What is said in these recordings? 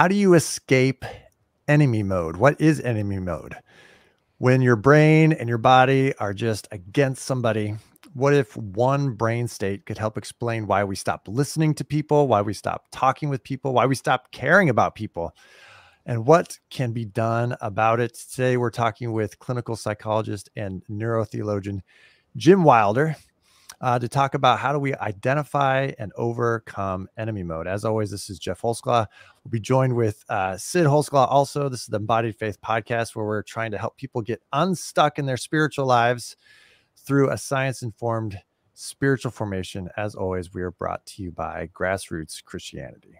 how do you escape enemy mode? What is enemy mode? When your brain and your body are just against somebody, what if one brain state could help explain why we stop listening to people, why we stop talking with people, why we stop caring about people, and what can be done about it? Today, we're talking with clinical psychologist and neurotheologian Jim Wilder to talk about how do we identify and overcome enemy mode. As always, this is Geoff Holsclaw. We'll be joined with Sid Holsclaw also. This is the Embodied Faith Podcast, where we're trying to help people get unstuck in their spiritual lives through a science-informed spiritual formation. As always, we are brought to you by Grassroots Christianity.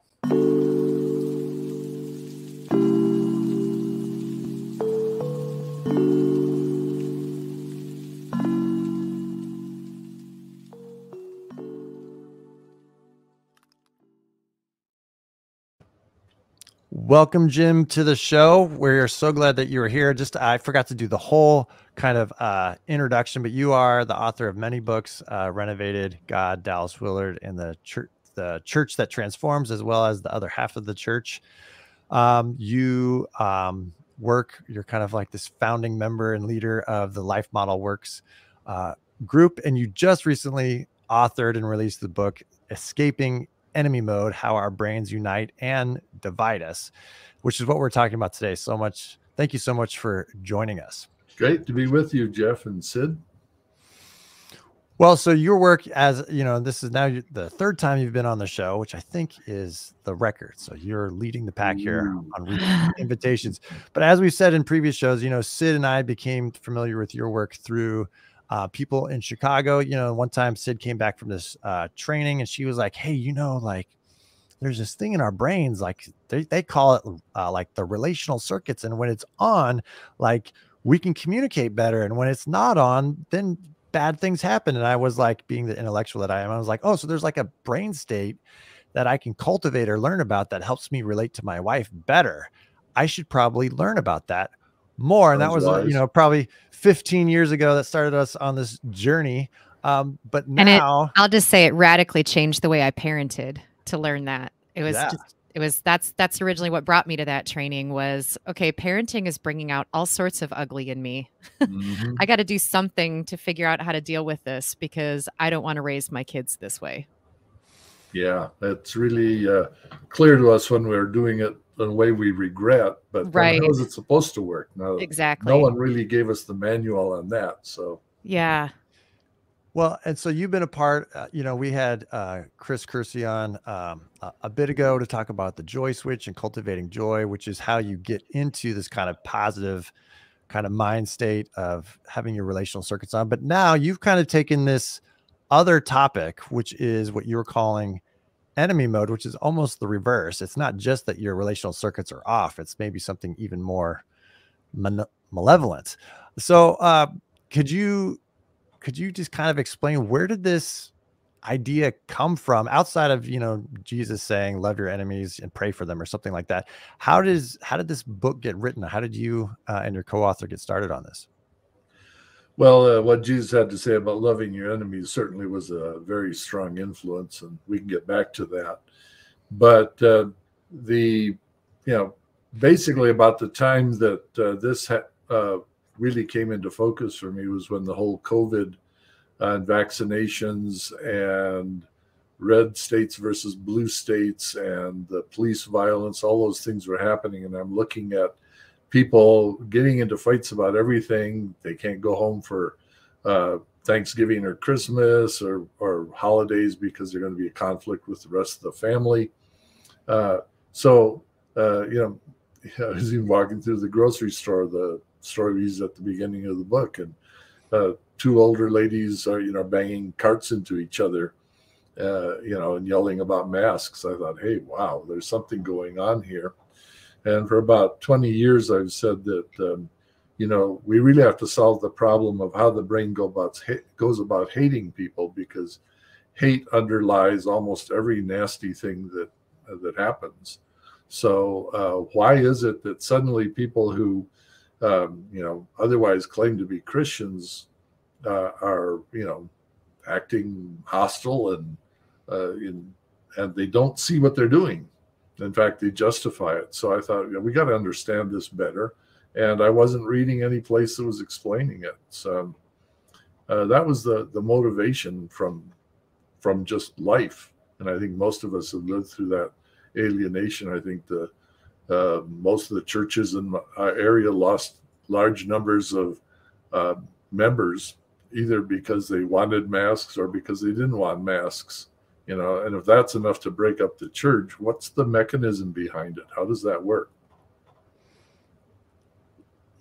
Welcome, Jim, to the show. We're so glad that you were here. Just, I forgot to do the whole kind of introduction, but you are the author of many books, Renovated, God, Dallas Willard, and the Church That Transforms, as well as The Other Half of the Church. You're kind of like this founding member and leader of the Life Model Works group, and you just recently authored and released the book, Escaping Enemy Mode, How Our Brains Unite and Divide Us, which is what we're talking about today. So much. Thank you so much for joining us. Great to be with you, Jeff and Sid. Well, so your work, as you know, this is now the third time you've been on the show, which I think is the record. So you're leading the pack here on repeat invitations. But as we've said in previous shows, you know, Sid and I became familiar with your work through people in Chicago. You know, one time Sid came back from this training and she was like, hey, you know, like there's this thing in our brains, like they call it like the relational circuits. And when it's on, like we can communicate better. And when it's not on, then bad things happen. And I was like, being the intellectual that I am, I was like, oh, so there's like a brain state that I can cultivate or learn about that helps me relate to my wife better. I should probably learn about that more. And that was, you know, probably 15 years ago that started us on this journey. But now, and I'll just say it radically changed the way I parented to learn that. It was, that's originally what brought me to that training was, okay, parenting is bringing out all sorts of ugly in me. Mm-hmm. I got to do something to figure out how to deal with this because I don't want to raise my kids this way. Yeah. That's really clear to us when we were doing it in a way we regret, but right. How is it supposed to work? No, exactly. No one really gave us the manual on that. So, yeah. Well, and so you've been a part, you know, we had Chris Kersey on a bit ago to talk about the joy switch and cultivating joy, which is how you get into this kind of positive kind of mind state of having your relational circuits on. But now you've kind of taken this other topic, which is what you're calling enemy mode, which is almost the reverse. It's not just that your relational circuits are off. It's maybe something even more malevolent. So could you just kind of explain, where did this idea come from outside of, you know, Jesus saying, love your enemies and pray for them or something like that? How did this book get written? How did you and your co-author get started on this? Well, what Jesus had to say about loving your enemies certainly was a very strong influence, and we can get back to that. But basically about the time that this really came into focus for me was when the whole COVID and vaccinations and red states versus blue states and the police violence, all those things were happening, and I'm looking at people getting into fights about everything. They can't go home for Thanksgiving or Christmas or holidays because they're going to be a conflict with the rest of the family. I was even walking through the grocery store, the story we used at the beginning of the book, and two older ladies are, you know, banging carts into each other, you know, and yelling about masks. I thought, hey, wow, there's something going on here. And for about 20 years, I've said that, you know, we really have to solve the problem of how the brain goes about hating people, because hate underlies almost every nasty thing that happens. So why is it that suddenly people who, you know, otherwise claim to be Christians are, you know, acting hostile and they don't see what they're doing? In fact, they justify it. So I thought, we got to understand this better. And I wasn't reading any place that was explaining it. So that was the motivation from just life. And I think most of us have lived through that alienation. I think most of the churches in our area lost large numbers of members, either because they wanted masks or because they didn't want masks. And if that's enough to break up the church, what's the mechanism behind it? How does that work?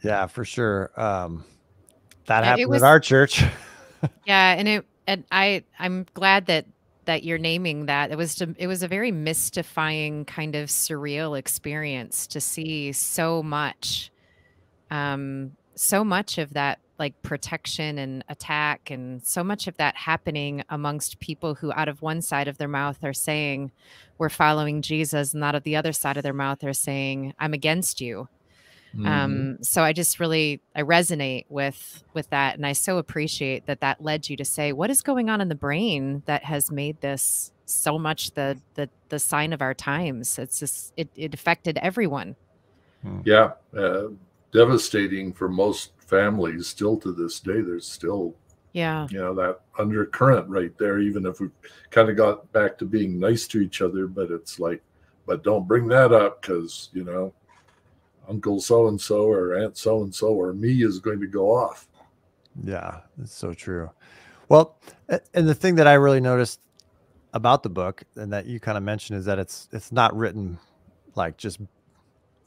Yeah, for sure. That happened at our church. Yeah, and I'm glad that you're naming that. It was a very mystifying, kind of surreal experience to see so much of that, like, protection and attack, and so much of that happening amongst people who out of one side of their mouth are saying, "We're following Jesus," and out of the other side of their mouth are saying, "I'm against you." Mm-hmm. So I just really, I resonate with that. And I so appreciate that led you to say, what is going on in the brain that has made this so much the sign of our times? It's just, it affected everyone. Yeah. Devastating for most families still to this day. There's still, that undercurrent right there, even if we kind of got back to being nice to each other, but it's like, but don't bring that up, 'cause Uncle so-and-so or Aunt so-and-so or me is going to go off. Yeah, that's so true. Well, and the thing that I really noticed about the book, and that you kind of mentioned, is that it's not written like just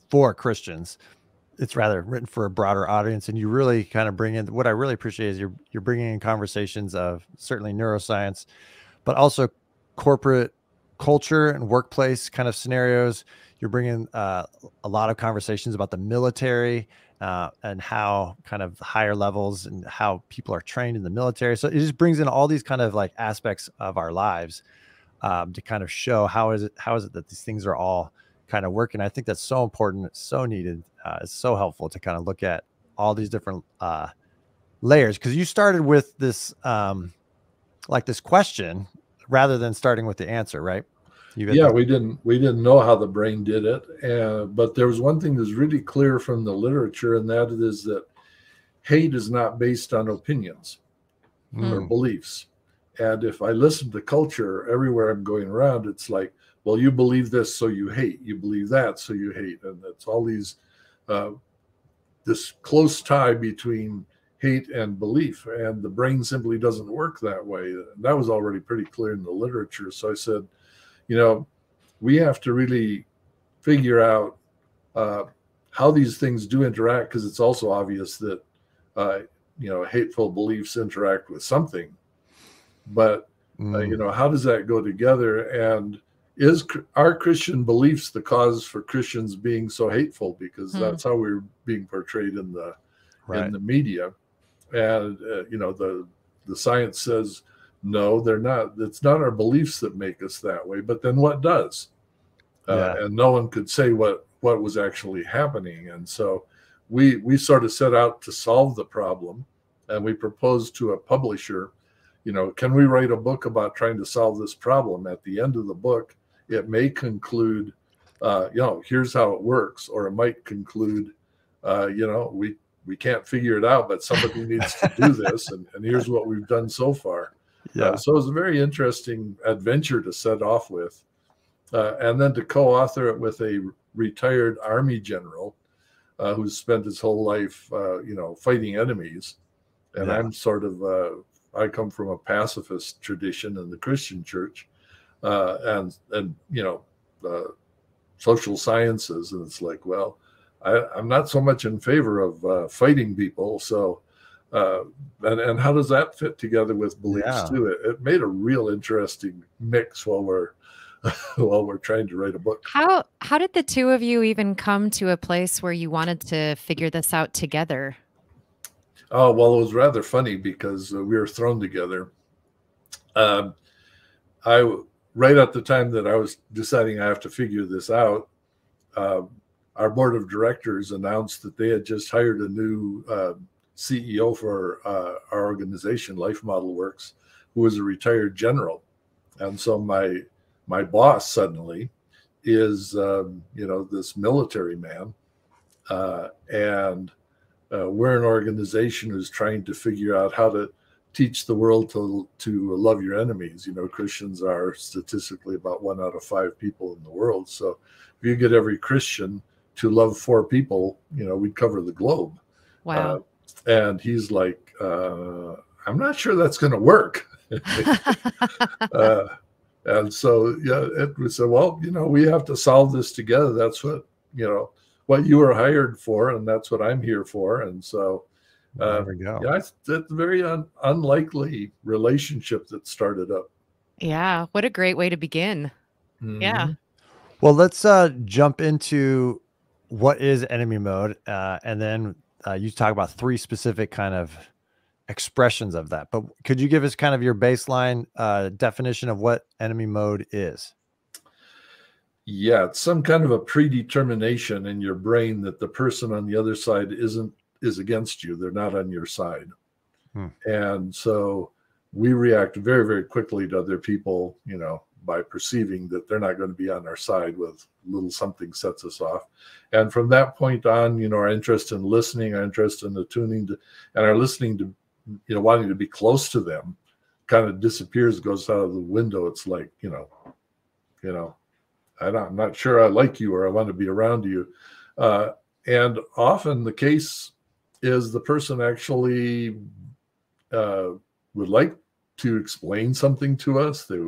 for Christians. It's rather written for a broader audience. And you really kind of bring in, what I really appreciate is you're bringing in conversations of certainly neuroscience, but also corporate culture and workplace kind of scenarios. You're bringing a lot of conversations about the military and how kind of higher levels and how people are trained in the military. So it just brings in all these kind of like aspects of our lives to kind of show how is it that these things are all kind of working. I think that's so important. It's so needed. It's so helpful to kind of look at all these different layers, because you started with this like this question rather than starting with the answer, right? Yeah, we didn't know how the brain did it, but there was one thing that's really clear from the literature, and that is that hate is not based on opinions or beliefs. And if I listen to culture everywhere I'm going around, it's like, well, you believe this, so you hate. You believe that, so you hate. And it's all these this close tie between hate and belief, and the brain simply doesn't work that way. That was already pretty clear in the literature. So I said, we have to really figure out how these things do interact, because it's also obvious that, hateful beliefs interact with something. But, how does that go together? And are Christian beliefs the cause for Christians being so hateful? Because that's how we're being portrayed in the, in the media. And, the science says, no, they're not. It's not our beliefs that make us that way. But then what does? And no one could say what was actually happening. And so we sort of set out to solve the problem. And we proposed to a publisher, can we write a book about trying to solve this problem? At the end of the book, it may conclude, here's how it works. Or it might conclude, we can't figure it out, but somebody needs to do this. And here's what we've done so far. Yeah. So it was a very interesting adventure to set off with. And then to co-author it with a retired Army general who's spent his whole life, fighting enemies. And I'm sort of, I come from a pacifist tradition in the Christian church and social sciences. And it's like, well, I'm not so much in favor of fighting people. So, and how does that fit together with beliefs too? It made a real interesting mix while we're trying to write a book. How did the two of you even come to a place where you wanted to figure this out together? Oh, well, it was rather funny because we were thrown together. Right at the time that I was deciding I have to figure this out, our board of directors announced that they had just hired a new CEO for our organization, Life Model Works, who was a retired general. And so my boss suddenly is, this military man. And we're an organization who's trying to figure out how to teach the world to love your enemies. You know, Christians are statistically about 1 out of 5 people in the world. So if you get every Christian to love 4 people, you know, we'd cover the globe. Wow. And he's like, I'm not sure that's going to work. And so, yeah, we said, well, you know, we have to solve this together. That's what, you know, what you were hired for, and that's what I'm here for. And so, there we go. Yeah, that's a very unlikely relationship that started up. Yeah. What a great way to begin. Mm-hmm. Yeah. Well, let's jump into what is enemy mode. And then you talk about 3 specific kind of expressions of that. But could you give us kind of your baseline definition of what enemy mode is? Yeah, it's some kind of a predetermination in your brain that the person on the other side is against you. They're not on your side. Hmm. And so we react very, very quickly to other people, you know, by perceiving that they're not going to be on our side with little something sets us off. And from that point on, you know, our interest in listening, our interest in attuning to, and our listening to, you know, wanting to be close to them kind of disappears, goes out of the window. It's like, you know, I'm not sure I like you or I want to be around you. And often the case is the person actually would like to explain something to us. They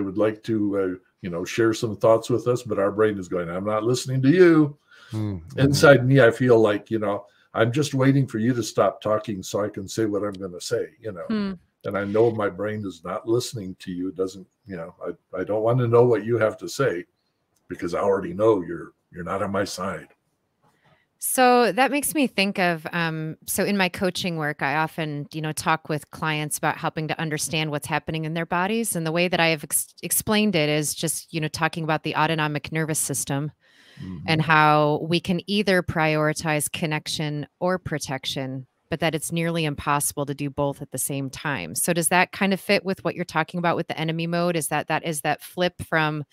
would like to, share some thoughts with us, but our brain is going, I'm not listening to you. Mm-hmm. Inside me, I feel like, I'm just waiting for you to stop talking so I can say what I'm going to say, And I know my brain is not listening to you. It doesn't, I don't want to know what you have to say because I already know you're not on my side. So that makes me think of, so in my coaching work, I often, talk with clients about helping to understand what's happening in their bodies. And the way that I have explained it is just, talking about the autonomic nervous system. Mm-hmm. And how we can either prioritize connection or protection, but that it's nearly impossible to do both at the same time. So does that kind of fit with what you're talking about with the enemy mode? Is that flip from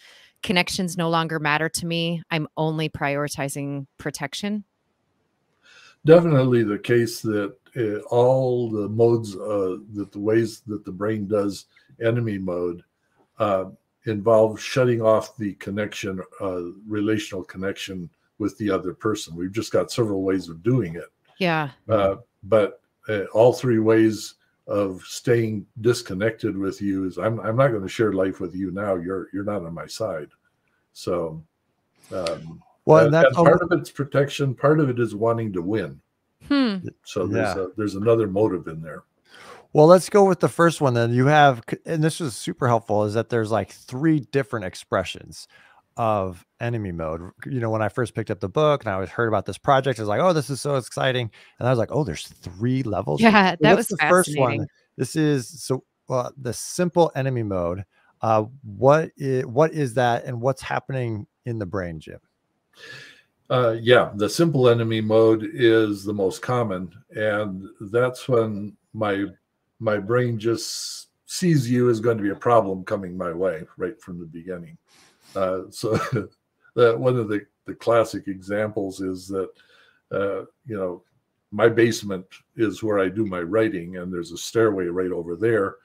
connections no longer matter to me, I'm only prioritizing protection? Definitely the case that all the modes, that the ways that the brain does enemy mode involve shutting off the connection, relational connection with the other person. We've just got several ways of doing it. Yeah. But all 3 ways of staying disconnected with you is I'm not going to share life with you now. You're not on my side. So, well, that's part of it's protection. Part of it is wanting to win. Hmm. So there's another motive in there. Well, let's go with the first one then. You have, and this is super helpful, is that there's like 3 different expressions of enemy mode. When I first picked up the book and I heard about this project, I was like, oh, this is so exciting. And I was like, oh, there's 3 levels. Yeah, that was the first one. This is the simple enemy mode. What is that and what's happening in the brain, Jim? The simple enemy mode is the most common. And that's when my brain just sees you as going to be a problem coming my way right from the beginning. So that one of the classic examples is that, my basement is where I do my writing, and there's a stairway right over there.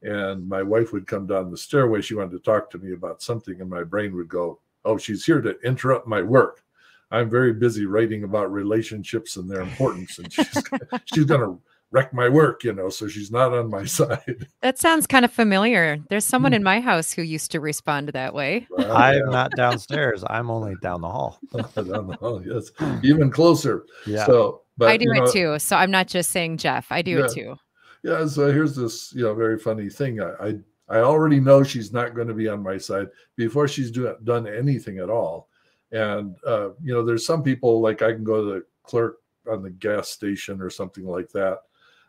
And my wife would come down the stairway. She wanted to talk to me about something, and my brain would go, oh, she's here to interrupt my work. I'm very busy writing about relationships and their importance, and she's going to wreck my work, so she's not on my side. That sounds kind of familiar. There's someone in my house who used to respond that way. Well, I'm not downstairs. I'm only down the hall. Down the hall, yes. Even closer. Yeah. So, but I do it too. So I'm not just saying Jeff. I do it too. Yeah. So here's this, very funny thing. I already know she's not going to be on my side before she's done anything at all. And, there's some people, like I can go to the clerk on the gas station or something like that.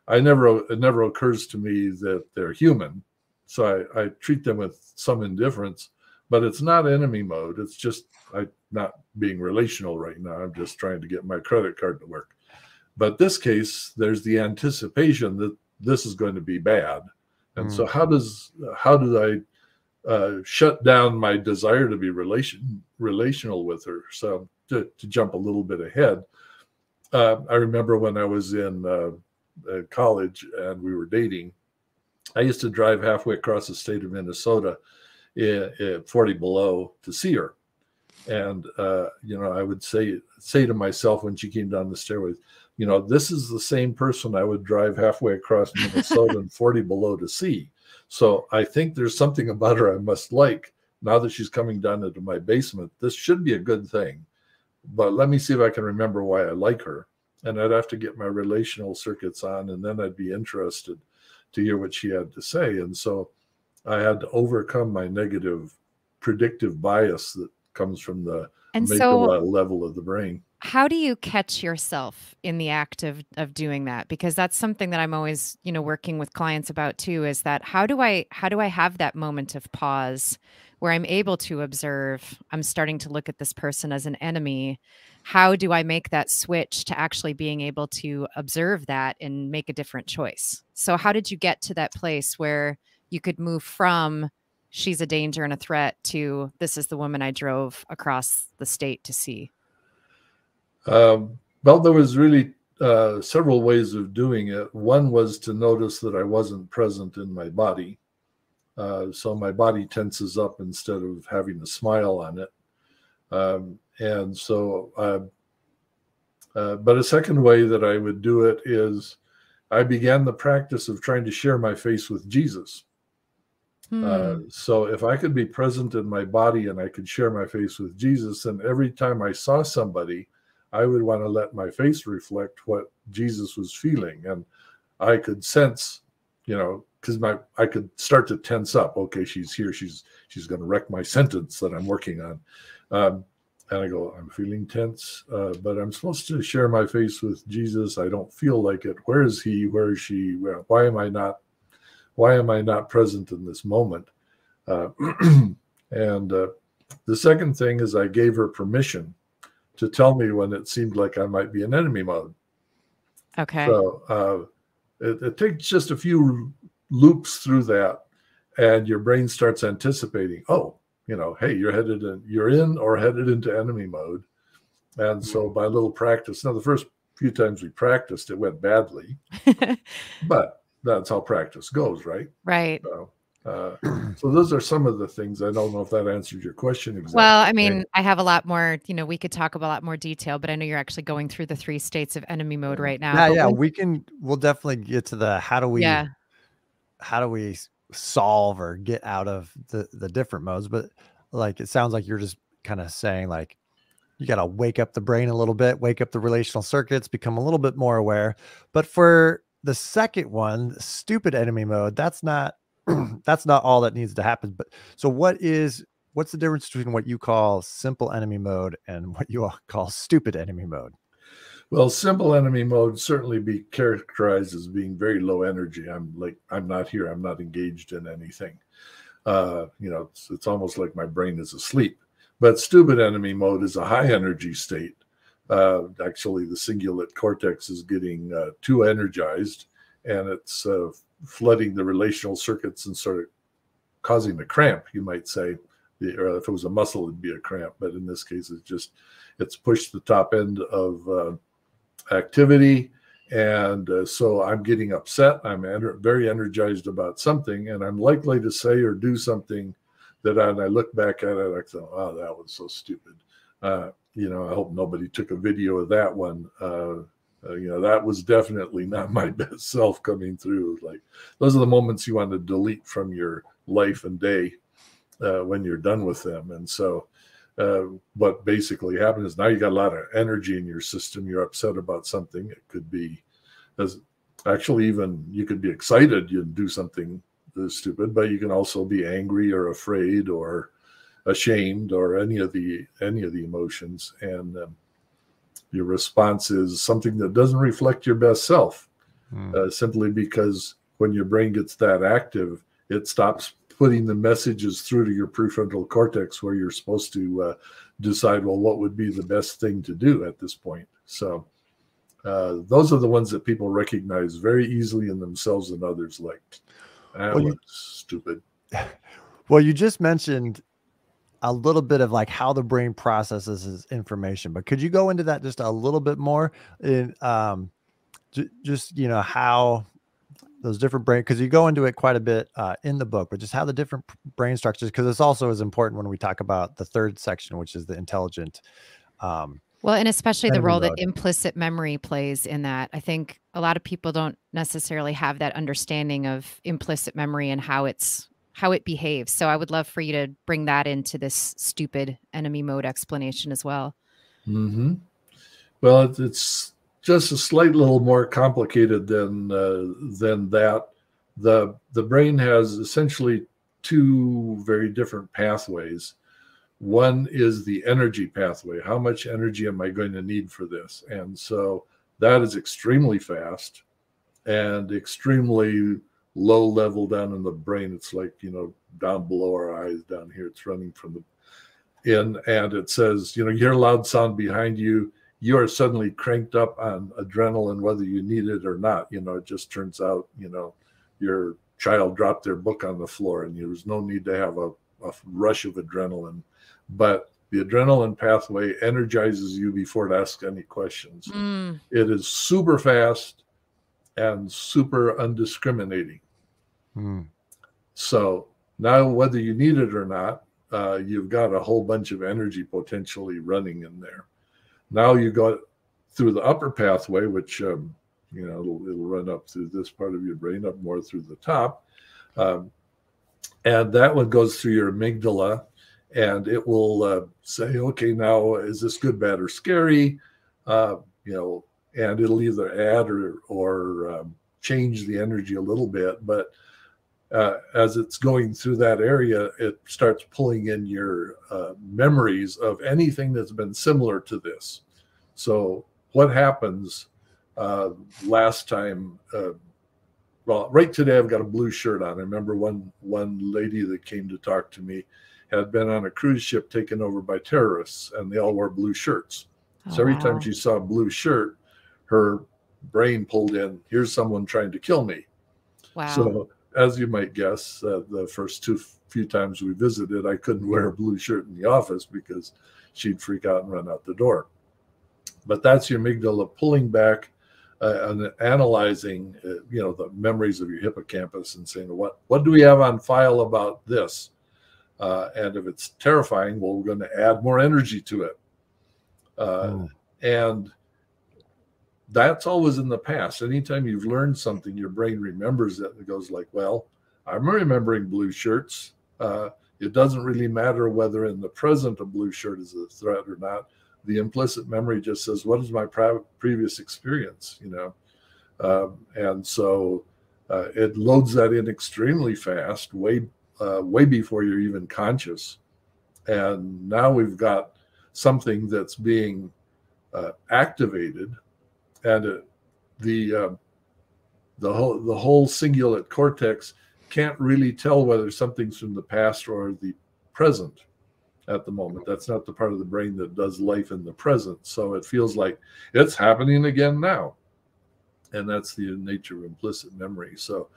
It never occurs to me that they're human. So I treat them with some indifference, but it's not enemy mode. It's just, I'm not being relational right now. I'm just trying to get my credit card to work. But this case, there's the anticipation that this is going to be bad. And so how do I shut down my desire to be relational with her. So to jump a little bit ahead, I remember when I was in college and we were dating, I used to drive halfway across the state of Minnesota at 40 below to see her. And, you know, I would say to myself when she came down the stairways, you know, this is the same person I would drive halfway across Minnesota and 40 below to see. So I think there's something about her I must like. Now that she's coming down into my basement, this should be a good thing. But let me see if I can remember why I like her. And I'd have to get my relational circuits on, and then I'd be interested to hear what she had to say. And so I had to overcome my negative predictive bias that comes from the level of the brain. How do you catch yourself in the act of doing that? Because that's something that I'm always, you know, working with clients about too, is that how do I have that moment of pause where I'm able to observe, I'm starting to look at this person as an enemy. How do I make that switch to actually being able to observe that and make a different choice? So how did you get to that place where you could move from she's a danger and a threat to this is the woman I drove across the state to see? Well, there was really several ways of doing it. One was to notice that I wasn't present in my body. So my body tenses up instead of having a smile on it. And so, but a second way that I would do it is I began the practice of trying to share my face with Jesus. So if I could be present in my body and I could share my face with Jesus, then every time I saw somebody, I would want to let my face reflect what Jesus was feeling. And I could sense, you know, because I could start to tense up. Okay, she's here. She's going to wreck my sentence that I'm working on. And I go, I'm feeling tense, but I'm supposed to share my face with Jesus. I don't feel like it. Where is he? Where is she? Why am I not? Why am I not present in this moment? And the second thing is I gave her permission to tell me when it seemed like I might be in enemy mode. Okay. So it takes just a few loops through that, and your brain starts anticipating, oh, you know, hey, you're headed into enemy mode. And so by little practice, now the first few times we practiced, it went badly, but that's how practice goes, right? Right. So, so those are some of the things. I don't know if that answered your question exactly. Well, I mean, I have a lot more, you know, we could talk about a lot more detail, but I know you're actually going through the 3 states of enemy mode right now. Yeah, yeah, we'll definitely get to the how do we solve or get out of the different modes. But like, it sounds like you're just kind of saying like, you got to wake up the brain a little bit, wake up the relational circuits, become a little bit more aware. But for the second one, stupid enemy mode, that's not all that needs to happen. But so what's the difference between what you call simple enemy mode and what you all call stupid enemy mode? Well, simple enemy mode certainly be characterized as being very low energy. I'm not here. I'm not engaged in anything. You know, it's almost like my brain is asleep. But stupid enemy mode is a high energy state. Actually, the cingulate cortex is getting too energized, and it's flooding the relational circuits and sort of causing the cramp, you might say. Or if it was a muscle, it'd be a cramp. But in this case, it's pushed the top end of activity. And so I'm getting upset. I'm very energized about something, and I'm likely to say or do something that I look back at it, I go, oh, that was so stupid. You know, I hope nobody took a video of that one. You know, that was definitely not my best self coming through. Like, those are the moments you want to delete from your life and day when you're done with them. And so what basically happened is now you got a lot of energy in your system. You're upset about something. It could be you could be excited. You do something stupid, but you can also be angry or afraid or ashamed or any of the emotions, and your response is something that doesn't reflect your best self, simply because when your brain gets that active, it stops putting the messages through to your prefrontal cortex where you're supposed to decide, well, what would be the best thing to do at this point? So those are the ones that people recognize very easily in themselves and others, like, that looks stupid. Well, you just mentioned a little bit of like how the brain processes information, but could you go into that just a little bit more in, just, you know, how those different brain, because you go into it quite a bit in the book, but just how the different brain structures, because this also is important when we talk about the third section, which is the intelligent. Well, and especially the role that implicit memory plays in that. I think a lot of people don't necessarily have that understanding of implicit memory and how it's, how it behaves. So I would love for you to bring that into this stupid enemy mode explanation as well. Mm-hmm. Well, it's just a slight little more complicated than that. The brain has essentially two very different pathways. One is the energy pathway. How much energy am I going to need for this? And so that is extremely fast and extremely low level down in the brain. It's like, you know, down below our eyes down here, it's running from the in, and it says, you know, hear a loud sound behind you, you are suddenly cranked up on adrenaline, whether you need it or not. You know, it just turns out, you know, your child dropped their book on the floor and there was no need to have a rush of adrenaline, but the adrenaline pathway energizes you before it asks any questions. It is super fast and super undiscriminating. So now whether you need it or not, you've got a whole bunch of energy potentially running in there. Now you go through the upper pathway, which, you know, it'll run up through this part of your brain, up more through the top. And that one goes through your amygdala, and it will say, okay, now is this good, bad, or scary? You know, and it'll either add or change the energy a little bit. But as it's going through that area, it starts pulling in your memories of anything that's been similar to this. So what happens last time? Well, right today, I've got a blue shirt on. I remember one lady that came to talk to me had been on a cruise ship taken over by terrorists, and they all wore blue shirts. So every time she saw a blue shirt, her brain pulled in, here's someone trying to kill me. So as you might guess, the first few times we visited, I couldn't wear a blue shirt in the office because she'd freak out and run out the door. But that's your amygdala pulling back and analyzing, you know, the memories of your hippocampus and saying, what do we have on file about this? And if it's terrifying, well, we're going to add more energy to it. And that's always in the past. Anytime you've learned something, your brain remembers it and goes like, well, I'm remembering blue shirts. It doesn't really matter whether in the present a blue shirt is a threat or not. The implicit memory just says, what is my previous experience, you know? And so it loads that in extremely fast, way before you're even conscious. And now we've got something that's being activated, and the whole cingulate cortex can't really tell whether something's from the past or the present at the moment. That's not the part of the brain that does life in the present. So it feels like it's happening again now, and that's the nature of implicit memory. So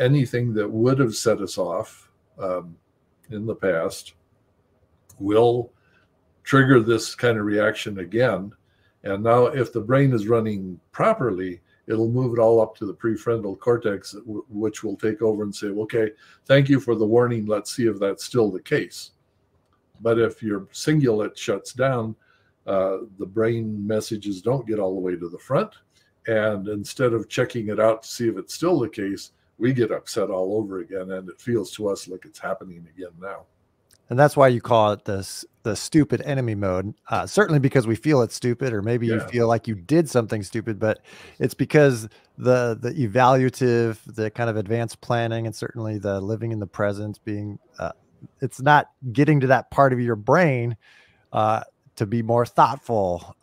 anything that would have set us off in the past will trigger this kind of reaction again. And now if the brain is running properly, it'll move it all up to the prefrontal cortex, which will take over and say, okay, thank you for the warning. Let's see if that's still the case. But if your cingulate shuts down, the brain messages don't get all the way to the front. And instead of checking it out to see if it's still the case, we get upset all over again. And it feels to us like it's happening again now. And that's why you call it the stupid enemy mode, certainly because we feel it's stupid, or maybe you feel like you did something stupid, but it's because the evaluative, the kind of advanced planning, and certainly the living in the present being, it's not getting to that part of your brain to be more thoughtful.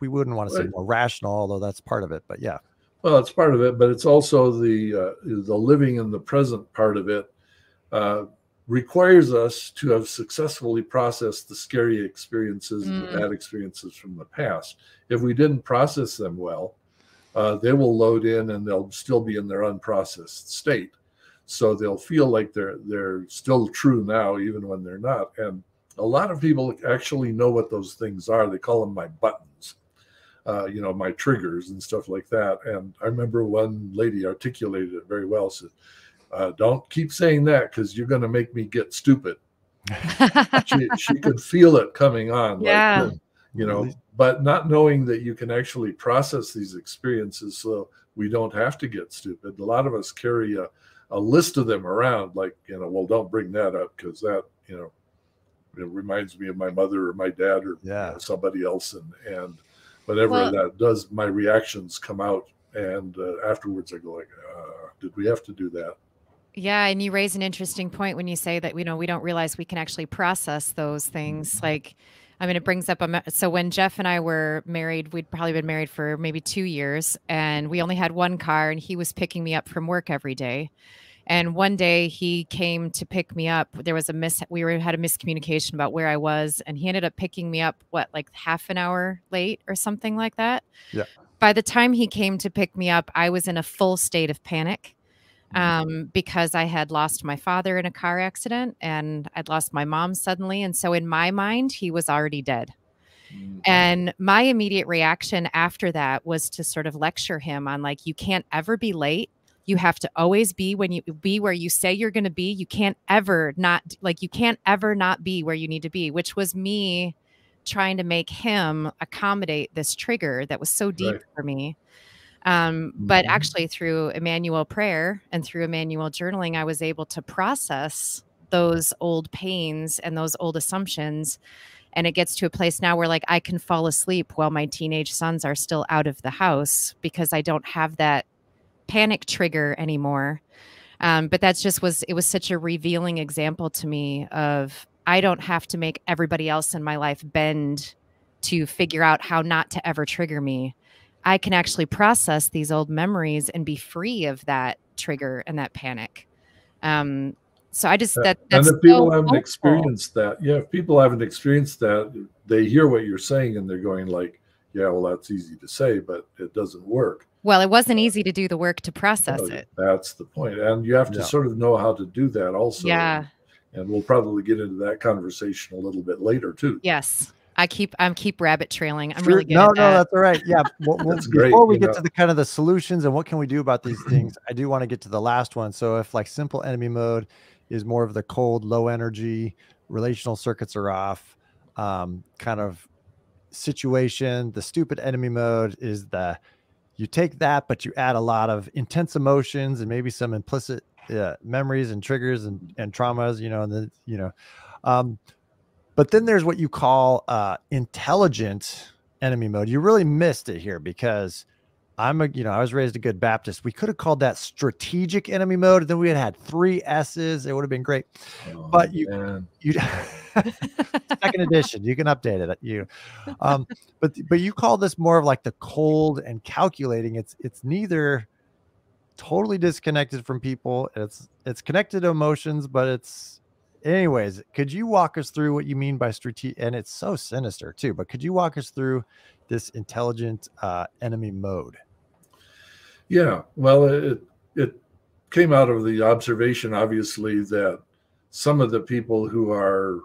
We wouldn't want to say more rational, although that's part of it, but yeah. Well, it's part of it, but it's also the living in the present part of it. Requires us to have successfully processed the scary experiences and the bad experiences from the past. If we didn't process them well, they will load in and they'll still be in their unprocessed state. So they'll feel like they're still true now, even when they're not. And a lot of people actually know what those things are. They call them my buttons, you know, my triggers and stuff like that. And I remember one lady articulated it very well, said, don't keep saying that because you're going to make me get stupid. she could feel it coming on. Yeah. Like, you know, but not knowing that you can actually process these experiences so we don't have to get stupid. A lot of us carry a list of them around, like, you know, well, don't bring that up because that, you know, it reminds me of my mother or my dad or you know, somebody else. And whatever that does, my reactions come out. And afterwards I go like, did we have to do that? Yeah. And you raise an interesting point when you say that, you know, we don't realize we can actually process those things. Like, I mean, it brings up, so when Jeff and I were married, we'd probably been married for maybe 2 years, and we only had one car, and he was picking me up from work every day. And one day he came to pick me up. There was we had a miscommunication about where I was, and he ended up picking me up, what, like half an hour late or something like that. Yeah. By the time he came to pick me up, I was in a full state of panic. Because I had lost my father in a car accident, and I'd lost my mom suddenly. And so in my mind, he was already dead. Mm-hmm. And my immediate reaction after that was to sort of lecture him on, like, you can't ever be late. You have to always be where you say you're going to be. You can't ever not, like, you can't ever not be where you need to be, which was me trying to make him accommodate this trigger that was so deep for me. But actually through Emmanuel prayer and through Emmanuel journaling, I was able to process those old pains and those old assumptions. And it gets to a place now where, like, I can fall asleep while my teenage sons are still out of the house because I don't have that panic trigger anymore. But that's just it was such a revealing example to me of, I don't have to make everybody else in my life bend to figure out how not to ever trigger me. I can actually process these old memories and be free of that trigger and that panic. So I just, that's and if people haven't experienced that, if people haven't experienced that, they hear what you're saying and they're going like, yeah, well, that's easy to say, but it doesn't work. Well, it wasn't easy to do the work to process it. That's the point. And you have to sort of know how to do that also. Yeah. And we'll probably get into that conversation a little bit later too. Yes. I keep rabbit trailing. I'm really good at that. No, that's all right. Yeah. Before we get to the kind of the solutions and what can we do about these things, I do want to get to the last one. So if, like, simple enemy mode is more of the cold, low energy, relational circuits are off, kind of situation, the stupid enemy mode is the, you take that, but you add a lot of intense emotions and maybe some implicit memories and triggers and traumas, you know, and then, you know, but then there's what you call intelligent enemy mode. You really missed it here because I was raised a good Baptist. We could have called that strategic enemy mode. And then we had three S's. It would have been great. Oh, but you second edition, you can update it. But you call this more of like the cold and calculating. It's neither totally disconnected from people. It's connected to emotions, but it's. Anyways, could you walk us through what you mean by strategic? And it's so sinister too, but could you walk us through this intelligent enemy mode? Yeah, well, it came out of the observation, obviously, that some of the people who are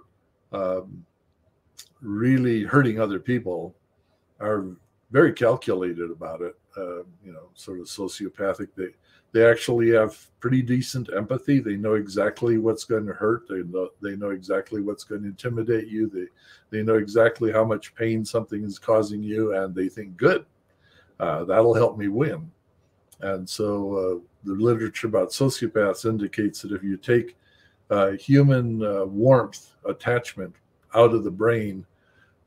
really hurting other people are very calculated about it, you know, sort of sociopathic. They actually have pretty decent empathy. They know exactly what's going to hurt. They know exactly what's going to intimidate you. They know exactly how much pain something is causing you, and they think, good, that'll help me win. And so the literature about sociopaths indicates that if you take human warmth, attachment out of the brain,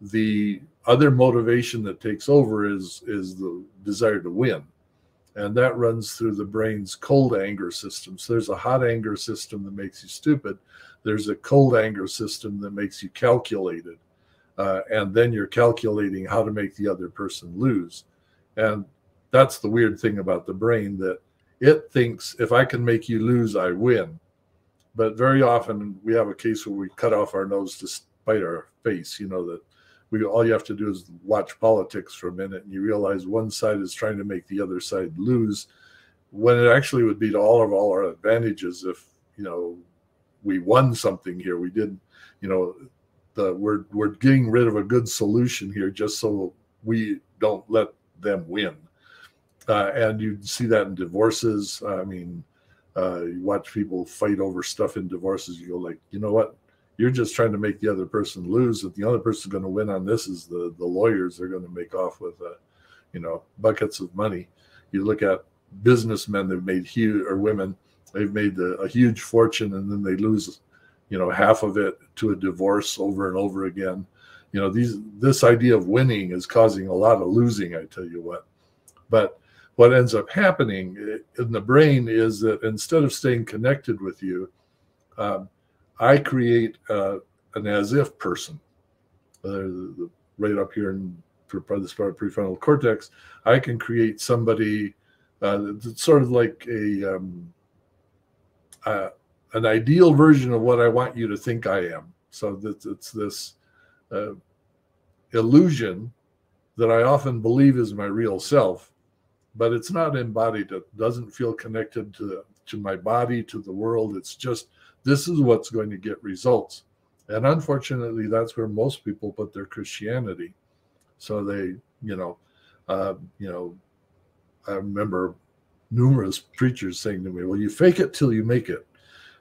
the other motivation that takes over is the desire to win. And that runs through the brain's cold anger system. So there's a hot anger system that makes you stupid. There's a cold anger system that makes you calculated. And then you're calculating how to make the other person lose. And that's the weird thing about the brain, that it thinks, if I can make you lose, I win. But very often we have a case where we cut off our nose to spite our face, you know, that all you have to do is watch politics for a minute, and you realize one side is trying to make the other side lose when it actually would be to all of our advantages if, you know, we won something here. We did, you know, we're getting rid of a good solution here just so we don't let them win. And you see that in divorces. I mean, you watch people fight over stuff in divorces. You go like, you know what? You're just trying to make the other person lose. If the other person's going to win on this is the lawyers are going to make off with, you know, buckets of money. You look at businessmen that have made huge, or women, they've made a huge fortune, and then they lose, you know, half of it to a divorce over and over again. You know, this idea of winning is causing a lot of losing, I tell you what. But what ends up happening in the brain is that instead of staying connected with you, I create an as-if person. Right up here in the prefrontal cortex, I can create somebody that's sort of like an ideal version of what I want you to think I am. So that it's this illusion that I often believe is my real self, but it's not embodied. It doesn't feel connected to my body, to the world. It's just, this is what's going to get results. And unfortunately, that's where most people put their Christianity. So they, you know, I remember numerous preachers saying to me, well, you fake it till you make it.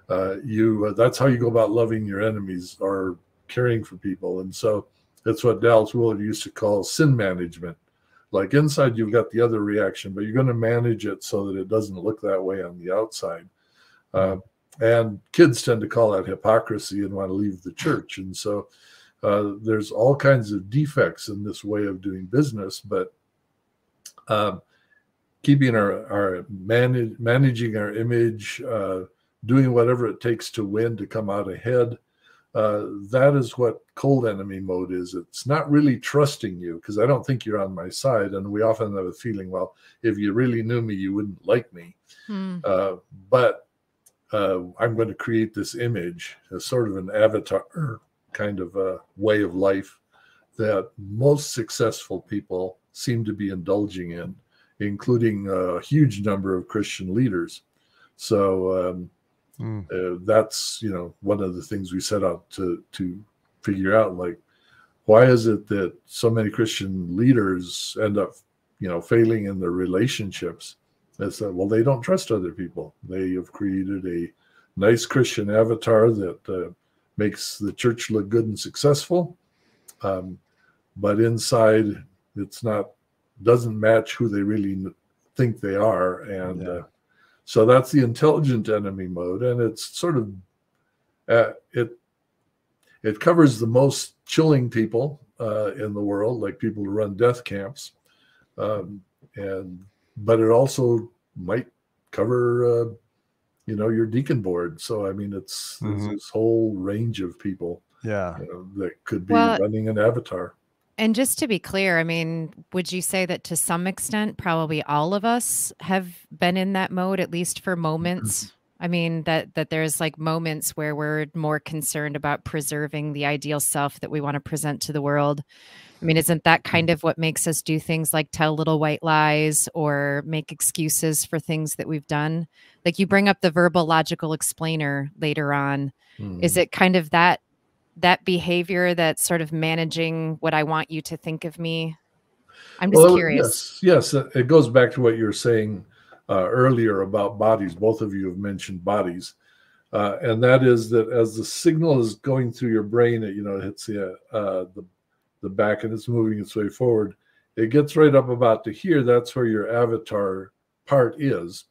That's how you go about loving your enemies or caring for people. And so that's what Dallas Willard used to call sin management. Like inside, you've got the other reaction, but you're going to manage it so that it doesn't look that way on the outside. And kids tend to call that hypocrisy and want to leave the church. And so there's all kinds of defects in this way of doing business, but keeping managing our image, doing whatever it takes to win, to come out ahead. That is what cold enemy mode is. It's not really trusting you because I don't think you're on my side. And we often have a feeling, well, if you really knew me, you wouldn't like me. Mm. But I'm going to create this image as sort of an avatar kind of a way of life that most successful people seem to be indulging in, including a huge number of Christian leaders. So, that's, you know, one of the things we set out to figure out, like, why is it that so many Christian leaders end up, you know, failing in their relationships? That's that, well, they don't trust other people. They have created a nice Christian avatar that makes the church look good and successful. But inside it's not, doesn't match who they really think they are. And, yeah. So that's the intelligent enemy mode, and it's sort of it covers the most chilling people in the world, like people who run death camps, but it also might cover you know, your deacon board. So I mean, it's this whole range of people, yeah, you know, that could be running an avatar. And just to be clear, I mean, would you say that to some extent, probably all of us have been in that mode, at least for moments? I mean, that there's like moments where we're more concerned about preserving the ideal self that we want to present to the world. I mean, isn't that kind of what makes us do things like tell little white lies or make excuses for things that we've done? Like you bring up the verbal logical explainer later on. Mm. Is it kind of that behavior that's sort of managing what I want you to think of me? I'm just curious. Yes, it goes back to what you were saying earlier about bodies. Both of you have mentioned bodies. And that is that as the signal is going through your brain, it, you know, hits the back and it's moving its way forward. It gets right up about to here. That's where your avatar part is.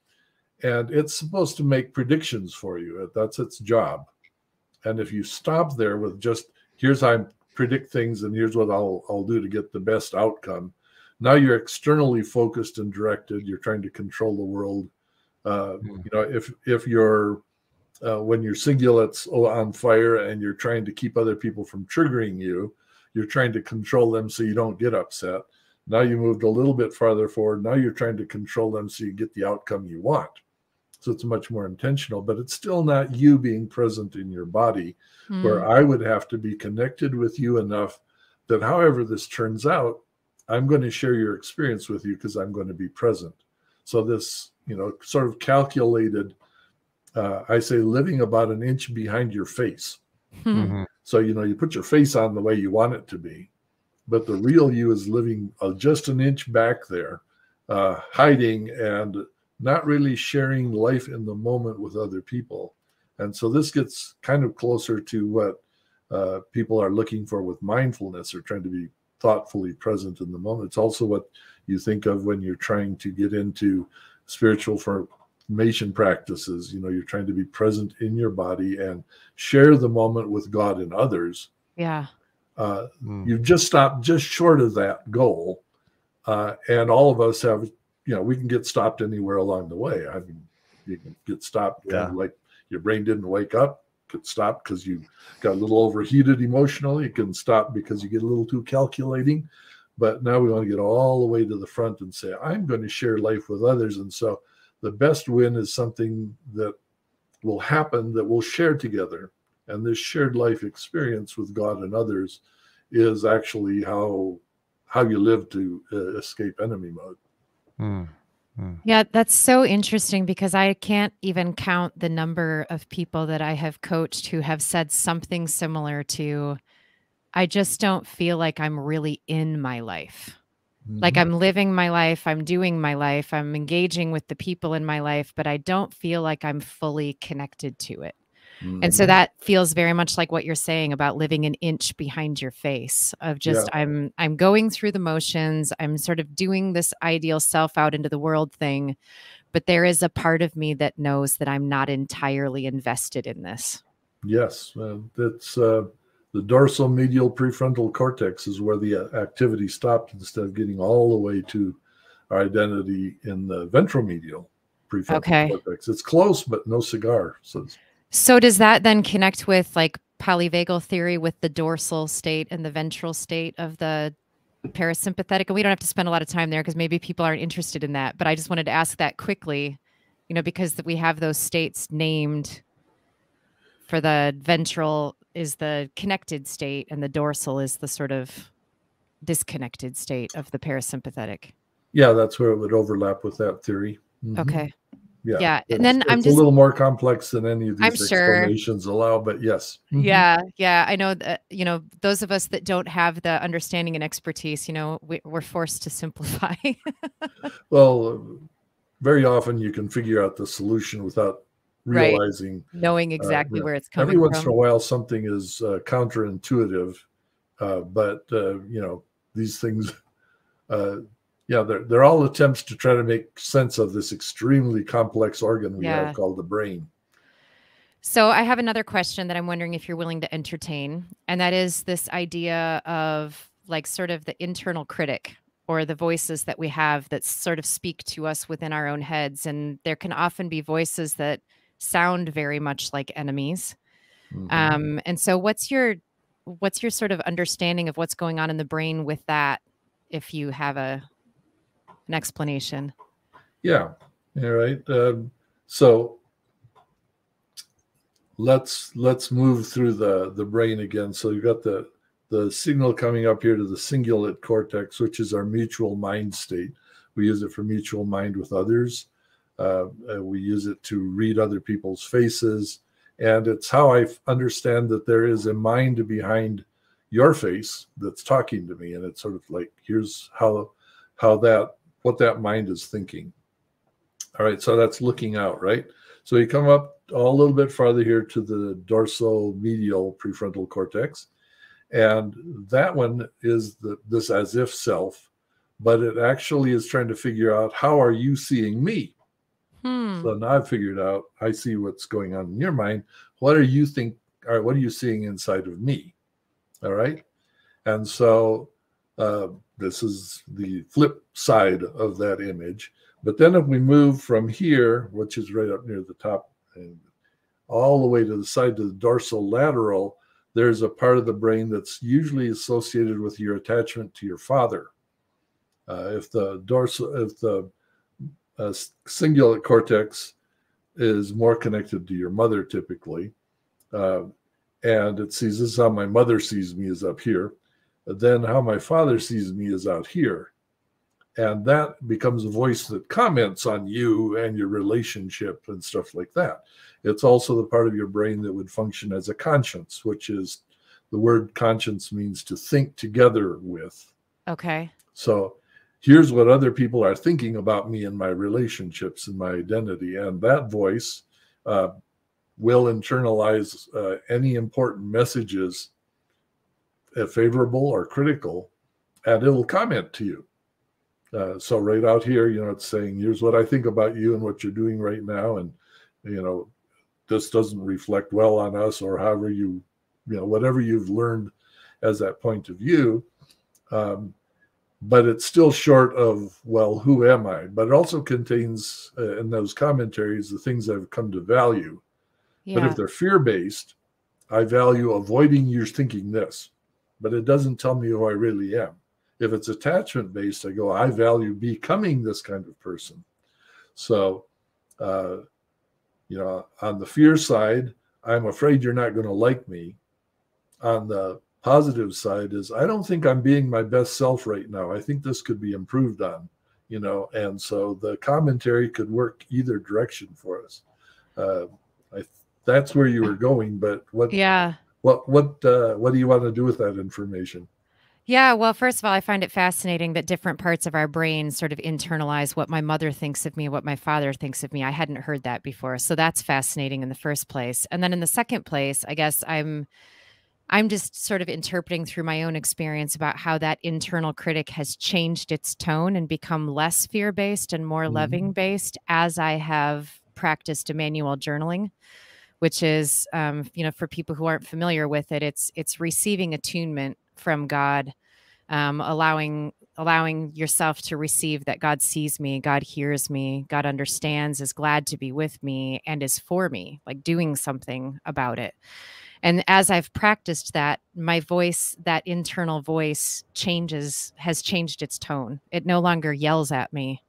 And it's supposed to make predictions for you. That's its job. And if you stop there with just, here's how I predict things and here's what I'll do to get the best outcome, now you're externally focused and directed. You're trying to control the world. You know, if you're, when your cingulate's on fire and you're trying to keep other people from triggering you, you're trying to control them so you don't get upset. Now you moved a little bit farther forward. Now you're trying to control them so you get the outcome you want. So it's much more intentional, but it's still not you being present in your body, where I would have to be connected with you enough that however this turns out, I'm going to share your experience with you because I'm going to be present. So this you know, sort of calculated, I say living about an inch behind your face. Mm-hmm. So, you know, you put your face on the way you want it to be, but the real you is living just an inch back there, hiding and not really sharing life in the moment with other people. And so this gets kind of closer to what people are looking for with mindfulness, or trying to be thoughtfully present in the moment. It's also what you think of when you're trying to get into spiritual formation practices. You know, you're trying to be present in your body and share the moment with God and others. Yeah. You've just stopped just short of that goal. And all of us have, you know, we can get stopped anywhere along the way. I mean, you can get stopped when, like, your brain didn't wake up. Could stop because you got a little overheated emotionally. It can stop because you get a little too calculating. But now we want to get all the way to the front and say, I'm going to share life with others. And so the best win is something that will happen that we'll share together. And this shared life experience with God and others is actually how you live to escape enemy mode. Mm. Yeah, that's so interesting, because I can't even count the number of people that I have coached who have said something similar to, I just don't feel like I'm really in my life. Mm-hmm. Like, I'm living my life, I'm doing my life, I'm engaging with the people in my life, but I don't feel like I'm fully connected to it. Mm-hmm. And so that feels very much like what you're saying about living an inch behind your face of just, I'm going through the motions. I'm sort of doing this ideal self out into the world thing, but there is a part of me that knows that I'm not entirely invested in this. Yes. That's the dorsal medial prefrontal cortex is where the activity stopped, instead of getting all the way to our identity in the ventromedial prefrontal cortex. It's close, but no cigar. So it's, so does that then connect with, like, polyvagal theory with the dorsal state and the ventral state of the parasympathetic? And we don't have to spend a lot of time there because maybe people aren't interested in that, but I just wanted to ask that quickly, you know, because we have those states named for the ventral is the connected state and the dorsal is the sort of disconnected state of the parasympathetic. Yeah, that's where it would overlap with that theory. Mm-hmm. Okay. Yeah. And then I'm just a little more complex than any of these explanations allow, but yes. Yeah. Yeah. I know that, you know, those of us that don't have the understanding and expertise, you know, we're forced to simplify. Well, very often you can figure out the solution without realizing, knowing exactly where it's coming from. Every once in a while, something is counterintuitive, but you know, these things, yeah, they're all attempts to try to make sense of this extremely complex organ we have called the brain. So I have another question that I'm wondering if you're willing to entertain, and that is this idea of, like, sort of the internal critic, or the voices that we have that sort of speak to us within our own heads. And there can often be voices that sound very much like enemies. Mm-hmm. And so what's your sort of understanding of what's going on in the brain with that, if you have an explanation? Yeah. All right. So let's move through the brain again. So you've got the signal coming up here to the cingulate cortex, which is our mutual mind state. We use it for mutual mind with others. We use it to read other people's faces. And it's how I understand that there is a mind behind your face that's talking to me. And it's sort of like, here's what that mind is thinking. All right, so that's looking out, right? So you come up a little bit farther here to the dorsomedial prefrontal cortex, and that one is this as if self, but it actually is trying to figure out, how are you seeing me? So now I've figured out, I see what's going on in your mind. What are you think? All right, what are you seeing inside of me? All right, and so this is the flip side of that image. But then if we move from here, which is right up near the top, and all the way to the side to the dorsal lateral, there's a part of the brain that's usually associated with your attachment to your father. If the cingulate cortex is more connected to your mother, typically, and it sees, this is how my mother sees me, is up here. Then how my father sees me is out here. And that becomes a voice that comments on you and your relationship and stuff like that. It's also the part of your brain that would function as a conscience, which is the word conscience means to think together with. Okay. So here's what other people are thinking about me and my relationships and my identity. And that voice will internalize any important messages, favorable or critical, and it'll comment to you. So right out here, you know, it's saying, here's what I think about you and what you're doing right now. And, you know, this doesn't reflect well on us, or however you, you know, whatever you've learned as that point of view. But it's still short of, well, who am I? But it also contains in those commentaries the things I've come to value. Yeah. But if they're fear-based, I value avoiding you thinking this. But it doesn't tell me who I really am. If it's attachment-based, I go, I value becoming this kind of person. So, you know, on the fear side, I'm afraid you're not going to like me. On the positive side is, I don't think I'm being my best self right now. I think this could be improved on, you know, and so the commentary could work either direction for us. That's where you were going, but what do you want to do with that information? Yeah, well, first of all, I find it fascinating that different parts of our brain sort of internalize what my mother thinks of me, what my father thinks of me. I hadn't heard that before. So that's fascinating in the first place. And then in the second place, I guess I'm just sort of interpreting through my own experience about how that internal critic has changed its tone and become less fear-based and more loving-based as I have practiced Emmanuel journaling, which is, you know, for people who aren't familiar with it, it's receiving attunement from God, allowing yourself to receive that God sees me, God hears me, God understands, is glad to be with me, and is for me, like doing something about it. And as I've practiced that, my voice, that internal voice changes, has changed its tone. It no longer yells at me.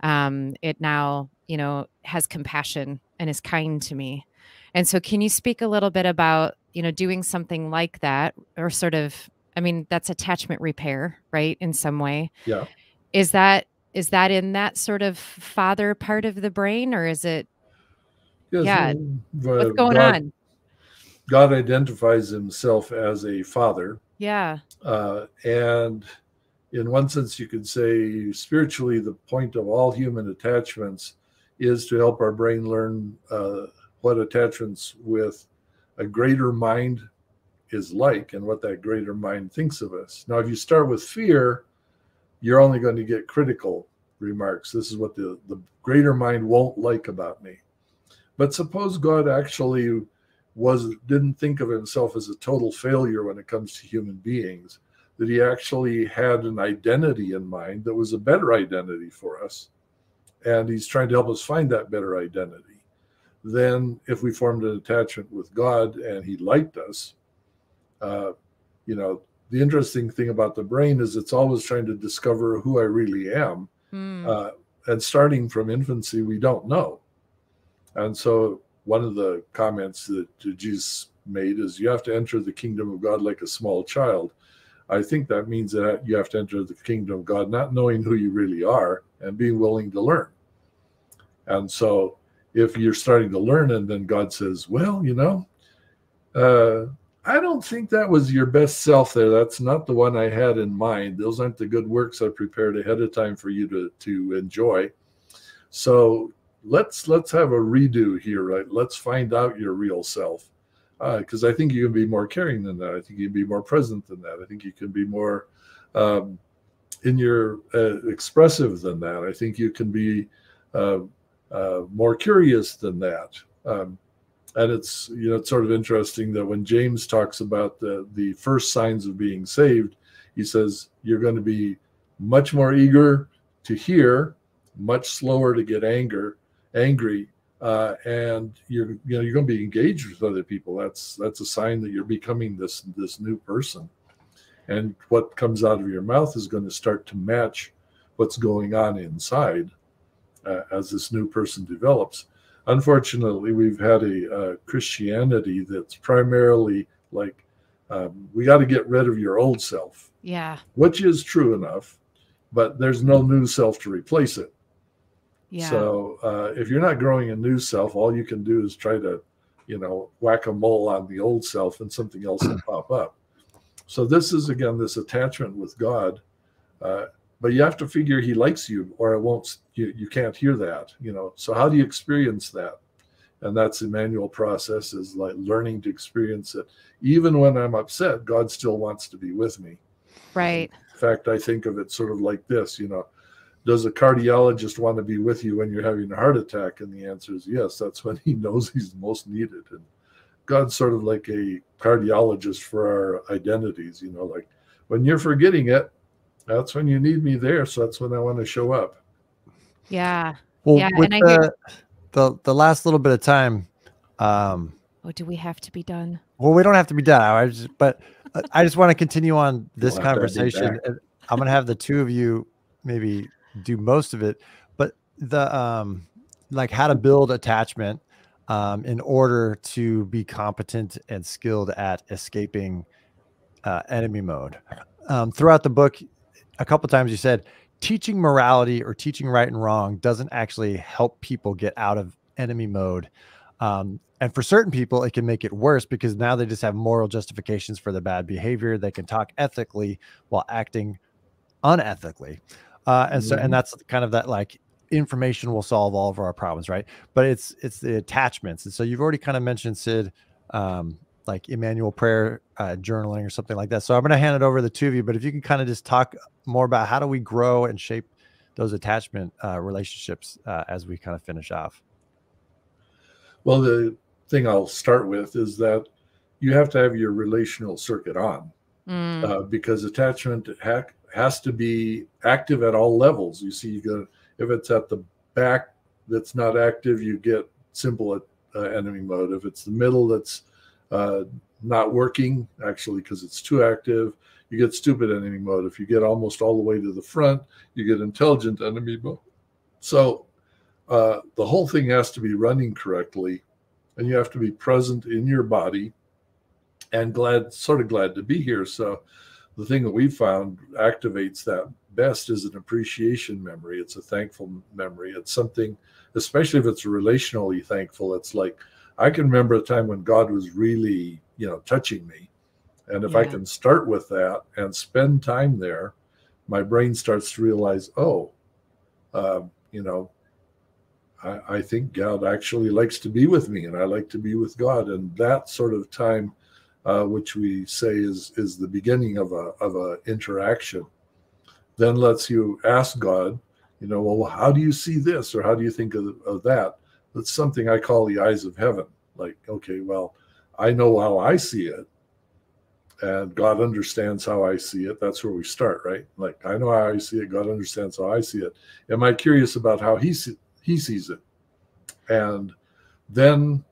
It now, you know, has compassion and is kind to me. And so can you speak a little bit about, you know, doing something like that, or sort of, I mean, that's attachment repair, right? In some way. Yeah. Is that in that sort of father part of the brain, or is it? Yes, yeah. What's going on? God identifies himself as a father. Yeah. And in one sense, you could say spiritually, the point of all human attachments is to help our brain learn what attachments with a greater mind is like, and what that greater mind thinks of us. Now, if you start with fear, you're only going to get critical remarks. This is what the greater mind won't like about me. But suppose God actually didn't think of himself as a total failure when it comes to human beings, that he actually had an identity in mind that was a better identity for us, and he's trying to help us find that better identity. Then if we formed an attachment with God and he liked us, you know, the interesting thing about the brain is it's always trying to discover who I really am. And starting from infancy, we don't know. And so one of the comments that Jesus made is, you have to enter the kingdom of God like a small child. I think that means that you have to enter the kingdom of God not knowing who you really are and being willing to learn. And so if you're starting to learn and then God says, well, you know, I don't think that was your best self there. That's not the one I had in mind. Those aren't the good works I prepared ahead of time for you to enjoy. So let's have a redo here, right? Let's find out your real self, because I think you can be more caring than that. I think you can be more present than that. I think you can be more expressive than that. I think you can be more curious than that. And it's, you know, it's sort of interesting that when James talks about the first signs of being saved, he says you're going to be much more eager to hear, much slower to get angry, and you're going to be engaged with other people. That's a sign that you're becoming this new person, and what comes out of your mouth is going to start to match what's going on inside as this new person develops. Unfortunately, we've had a Christianity that's primarily like, we got to get rid of your old self, which is true enough. but there's no new self to replace it. Yeah. So if you're not growing a new self, all you can do is try to, you know, whack a mole on the old self and something else will pop up. So this is, again, this attachment with God. But you have to figure he likes you, or it won't, you can't hear that, you know. So how do you experience that? And that's the Emmanuel process, is like learning to experience it. Even when I'm upset, God still wants to be with me. Right. In fact, I think of it sort of like this, you know, does a cardiologist want to be with you when you're having a heart attack? And the answer is yes, that's when he knows he's most needed. And God's sort of like a cardiologist for our identities, you know, like when you're forgetting it, that's when you need me there. So that's when I want to show up. Yeah. Well, yeah. And I hear the last little bit of time. Oh, do we have to be done? Well, we don't have to be done. But I just want to continue on this conversation. I'm going to have the two of you maybe do most of it, but the, like how to build attachment, in order to be competent and skilled at escaping, enemy mode. Throughout the book, a couple of times you said teaching morality or teaching right and wrong doesn't actually help people get out of enemy mode. And for certain people, it can make it worse because now they just have moral justifications for their bad behavior. They can talk ethically while acting unethically. And that's kind of that, like, information will solve all of our problems. Right. But it's the attachments. And so you've already kind of mentioned, Sid, like Emmanuel prayer, journaling or something like that. So I'm going to hand it over to the two of you, but if you can kind of just talk more about how do we grow and shape those attachment relationships as we kind of finish off. Well, the thing I'll start with is that you have to have your relational circuit on because attachment has to be active at all levels. You see, if it's at the back that's not active, you get simple enemy mode. If it's the middle that's not working, actually, because it's too active, you get stupid enemy mode. If you get almost all the way to the front, you get intelligent enemy mode. So the whole thing has to be running correctly, and you have to be present in your body and sort of glad to be here. So the thing that we found activates that best is an appreciation memory. It's a thankful memory. It's something, especially if it's relationally thankful, it's like, I can remember a time when God was really, you know, touching me. And if I can start with that and spend time there, my brain starts to realize, oh, you know, I think God actually likes to be with me, and I like to be with God. And that sort of time, which we say is the beginning of a interaction, then lets you ask God, you know, well, how do you see this? Or how do you think of that? That's something I call the eyes of heaven. Like, okay, well, I know how I see it, and God understands how I see it. That's where we start, right? Like, I know how I see it. God understands how I see it. Am I curious about how he sees it? And then,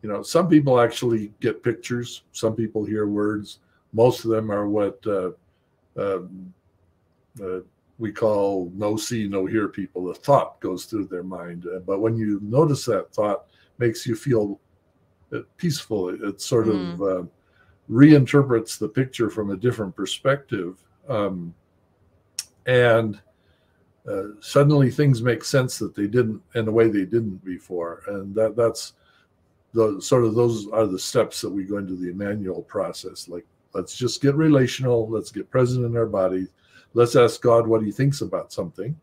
you know, some people actually get pictures. Some people hear words. Most of them are what we call no see, no hear people. A thought goes through their mind. But when you notice that thought, it makes you feel peaceful. It sort of reinterprets the picture from a different perspective. And suddenly things make sense that they didn't, in a way they didn't before. And those are the steps that we go into the Emmanuel process. Like, let's just get relational. Let's get present in our body. Let's ask God what he thinks about something,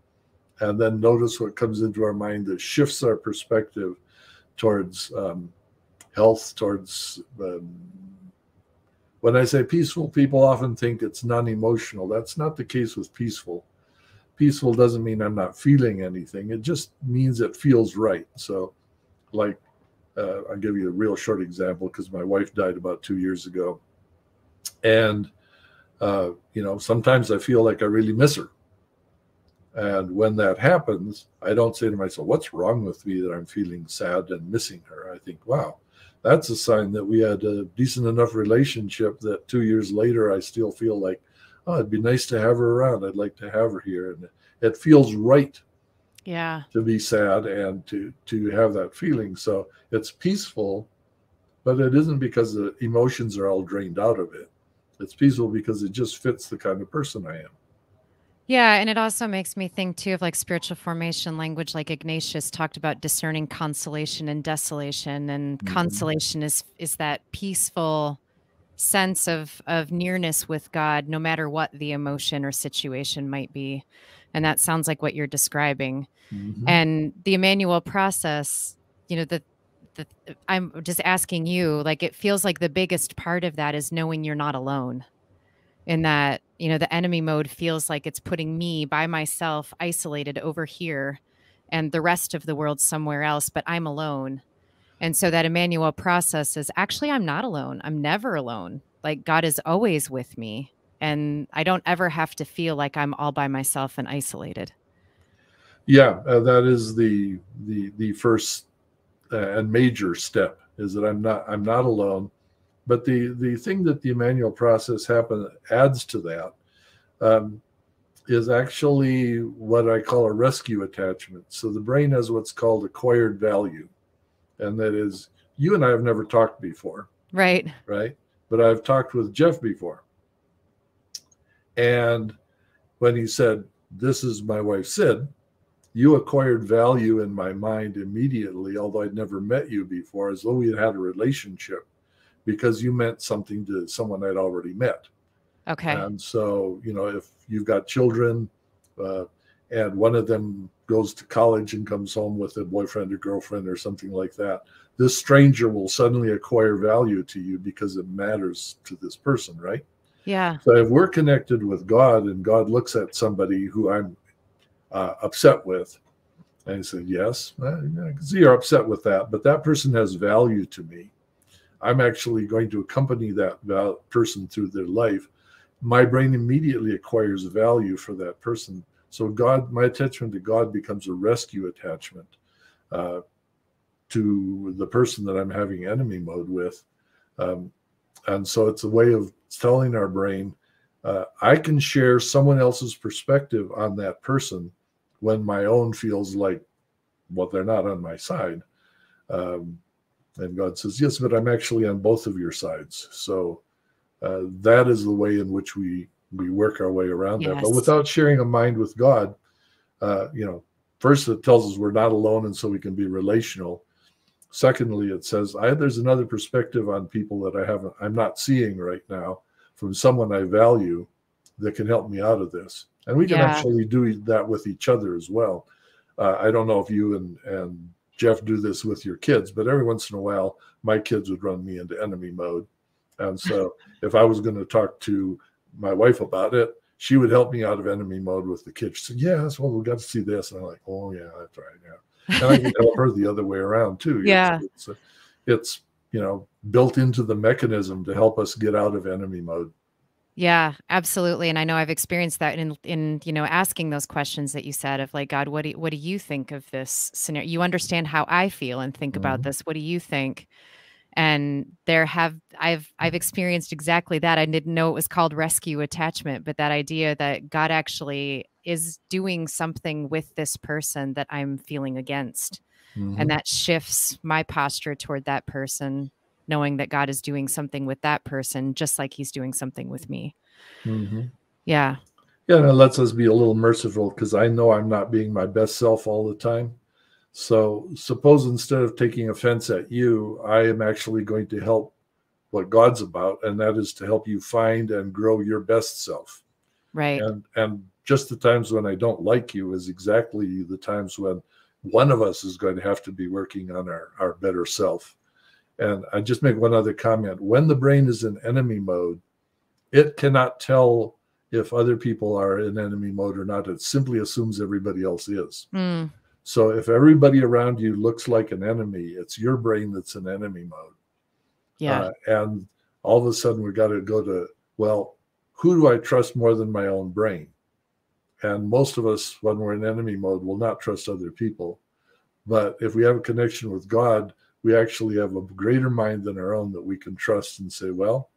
and then notice what comes into our mind that shifts our perspective towards health, towards, when I say peaceful, people often think it's non-emotional. That's not the case with peaceful. Peaceful doesn't mean I'm not feeling anything. It just means it feels right. So like, I'll give you a real short example, because my wife died about 2 years ago. And you know, sometimes I feel like I really miss her. And when that happens, I don't say to myself, what's wrong with me that I'm feeling sad and missing her? I think, wow, that's a sign that we had a decent enough relationship that 2 years later, I still feel like, oh, it'd be nice to have her around. I'd like to have her here. And it feels right to be sad and to have that feeling. So it's peaceful, but it isn't because the emotions are all drained out of it. It's peaceful because it just fits the kind of person I am. Yeah, and it also makes me think too of like spiritual formation language, like Ignatius talked about discerning consolation and desolation, and consolation is that peaceful sense of nearness with God, no matter what the emotion or situation might be. And that sounds like what you're describing. And the Emmanuel process, you know, I'm just asking you, like, it feels like the biggest part of that is knowing you're not alone in that, you know, the enemy mode feels like it's putting me by myself, isolated over here, and the rest of the world somewhere else, but I'm alone. And so that Emmanuel process is actually, I'm not alone. I'm never alone. Like, God is always with me, and I don't ever have to feel like I'm all by myself and isolated. Yeah, that is the first and major step, is that I'm not alone. But the thing that the Emmanuel process adds to that is actually what I call a rescue attachment. So the brain has what's called acquired value. And that is, you and I have never talked before. Right. Right. But I've talked with Jeff before. And when he said, "This is my wife, Sid," you acquired value in my mind immediately, although I'd never met you before, as though we had had a relationship, because you meant something to someone I'd already met. Okay. And so, you know, if you've got children and one of them goes to college and comes home with a boyfriend or girlfriend or something like that, this stranger will suddenly acquire value to you because it matters to this person, right? Yeah. So if we're connected with God and God looks at somebody who I'm upset with, and he said, "Yes, I can see you're upset with that, but that person has value to me. I'm actually going to accompany that person through their life." My brain immediately acquires value for that person. So God, my attachment to God becomes a rescue attachment to the person that I'm having enemy mode with. And so it's a way of telling our brain, I can share someone else's perspective on that person when my own feels like, well, they're not on my side. And God says, "Yes, but I'm actually on both of your sides." So that is the way in which we work our way around that. But without sharing a mind with God, you know, first it tells us we're not alone, and so we can be relational. Secondly, it says, there's another perspective on people that I'm not seeing right now, from someone I value, that can help me out of this. And we can actually do that with each other as well. I don't know if you and Jeff do this with your kids, but every once in a while, my kids would run me into enemy mode. And so if I was going to talk to my wife about it, she would help me out of enemy mode with the kids. She said, "Yes, well, we've got to see this." And I'm like, "Oh, yeah, that's right. Yeah." And I can help her the other way around, too. Yeah. It's you know, built into the mechanism to help us get out of enemy mode. Yeah, absolutely. And I know I've experienced that in you know, asking those questions that you said of like, "God, what do you think of this scenario? You understand how I feel and think about this. What do you think?" And I've experienced exactly that. I didn't know it was called rescue attachment, but that idea that God actually is doing something with this person that I'm feeling against. And that shifts my posture toward that person, knowing that God is doing something with that person, just like he's doing something with me. Yeah. Yeah, and it lets us be a little merciful, because I know I'm not being my best self all the time. So suppose instead of taking offense at you, I am actually going to help what God's about, and that is to help you find and grow your best self. Right. And just the times when I don't like you is exactly the times when one of us is going to have to be working on our better self. And I just make one other comment. When the brain is in enemy mode, it cannot tell if other people are in enemy mode or not. It simply assumes everybody else is. So if everybody around you looks like an enemy, it's your brain that's in enemy mode. Yeah. And all of a sudden, we've got to go to, well, who do I trust more than my own brain? And most of us, when we're in enemy mode, will not trust other people. But if we have a connection with God, we actually have a greater mind than our own that we can trust and say, well,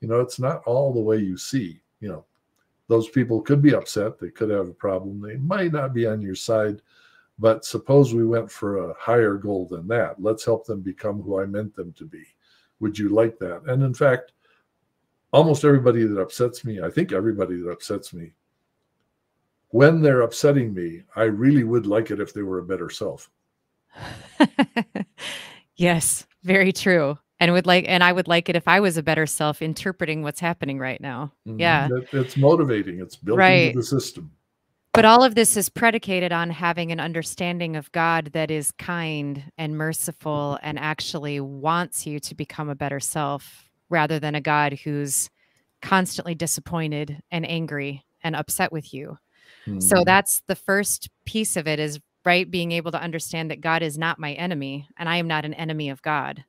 you know, it's not all the way you see. You know, those people could be upset. They could have a problem. They might not be on your side. But suppose we went for a higher goal than that. Let's help them become who I meant them to be. Would you like that? And in fact, almost everybody that upsets me, I think everybody that upsets me when they're upsetting me, I really would like it if they were a better self. Yes, very true. And I would like it if I was a better self interpreting what's happening right now. Mm-hmm. Yeah. It's motivating. It's built into the system. But all of this is predicated on having an understanding of God that is kind and merciful and actually wants you to become a better self, rather than a God who's constantly disappointed and angry and upset with you. Mm-hmm. So that's the first piece of it, is being able to understand that God is not my enemy and I am not an enemy of God.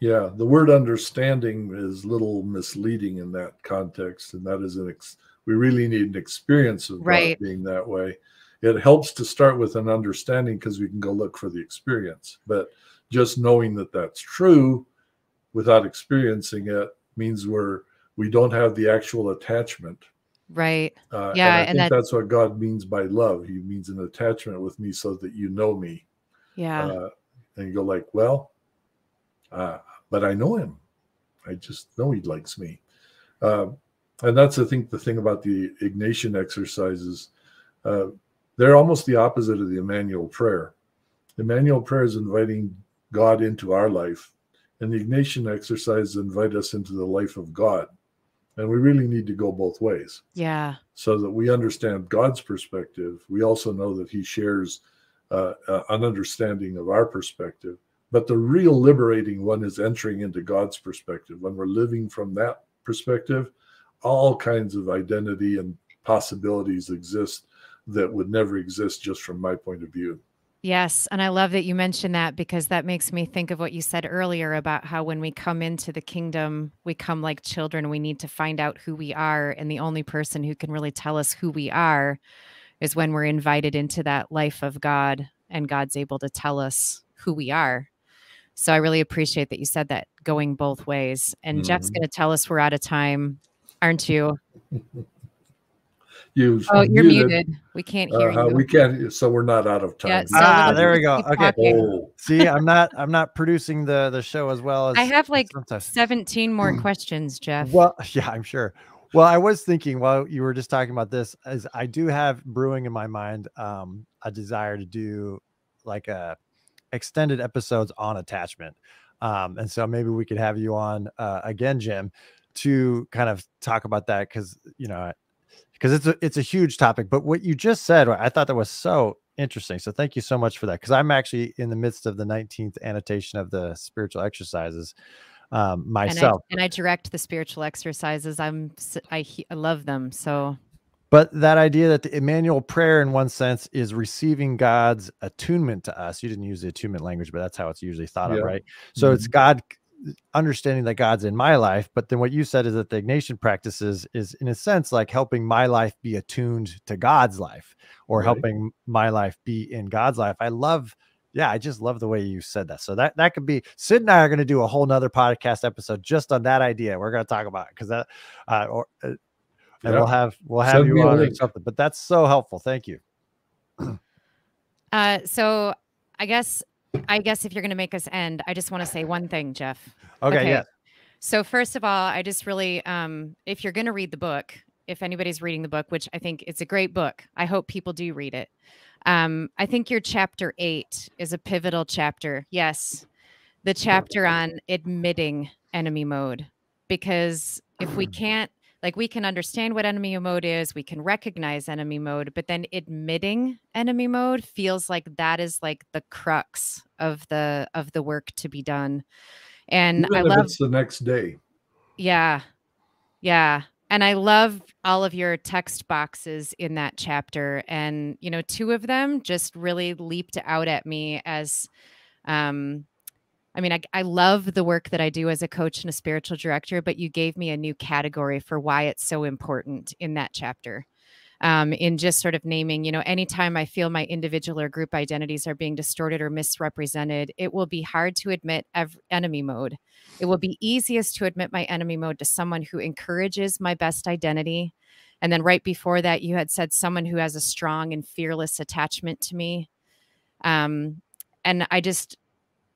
Yeah, the word understanding is a little misleading in that context, and that is we really need an experience of God being that way. It helps to start with an understanding because we can go look for the experience, but just knowing that that's true without experiencing it means we don't have the actual attachment. Right. Yeah, and I think that's what God means by love. He means an attachment with me so that you know me. Yeah. And you go like, well, but I know him. I just know he likes me. And that's, I think, the thing about the Ignatian exercises. They're almost the opposite of the Emmanuel prayer. The Emmanuel prayer is inviting God into our life, and the Ignatian exercises invite us into the life of God. And we really need to go both ways. Yeah. So that we understand God's perspective. We also know that he shares an understanding of our perspective. But the real liberating one is entering into God's perspective. When we're living from that perspective, all kinds of identity and possibilities exist that would never exist just from my point of view. Yes. And I love that you mentioned that, because that makes me think of what you said earlier about how when we come into the kingdom, we come like children. We need to find out who we are. And the only person who can really tell us who we are is when we're invited into that life of God, and God's able to tell us who we are. So I really appreciate that you said that, going both ways. And Jeff's going to tell us we're out of time, aren't you? You're muted. We can't hear you. We can't, so we're not out of time. Yeah, so there we go. Okay. See, I'm not producing the show as well as I have, like, sometimes. 17 more questions, Jeff. Well, yeah, I'm sure. Well, I was thinking while you were just talking about this, as I do have brewing in my mind a desire to do like extended episodes on attachment. And so maybe we could have you on again, Jim, to kind of talk about that, because it's a huge topic. But what you just said, I thought that was so interesting. So thank you so much for that, because I'm actually in the midst of the 19th annotation of the spiritual exercises myself. And I direct the spiritual exercises. I love them. So, but that idea that the Emmanuel prayer, in one sense, is receiving God's attunement to us. You didn't use the attunement language, but that's how it's usually thought of, right? So it's God understanding that God's in my life. But then what you said is that the Ignatian practices is, in a sense, like helping my life be attuned to God's life, or helping my life be in God's life. I love, I just love the way you said that. So that could be, Sid and I are going to do a whole nother podcast episode just on that idea. We're going to talk about it, because that, and we'll have you on or something, but that's so helpful. Thank you. So I guess if you're going to make us end, I just want to say one thing, Jeff. Okay. Yeah. So first of all, I just really, if you're going to read the book, if anybody's reading the book, which I think it's a great book, I hope people do read it. I think your chapter 8 is a pivotal chapter. Yes. The chapter on admitting enemy mode, because if we can't, like, we can understand what enemy mode is, we can recognize enemy mode, but then admitting enemy mode feels like that is like the crux of the work to be done. And even if it's the next day. Yeah. Yeah. And I love all of your text boxes in that chapter. And, you know, two of them just really leaped out at me as, I mean, I love the work that I do as a coach and a spiritual director, but you gave me a new category for why it's so important in that chapter, in just sort of naming, you know, anytime I feel my individual or group identities are being distorted or misrepresented, it will be hard to admit enemy mode. It will be easiest to admit my enemy mode to someone who encourages my best identity. And then right before that, you had said someone who has a strong and fearless attachment to me. And I just...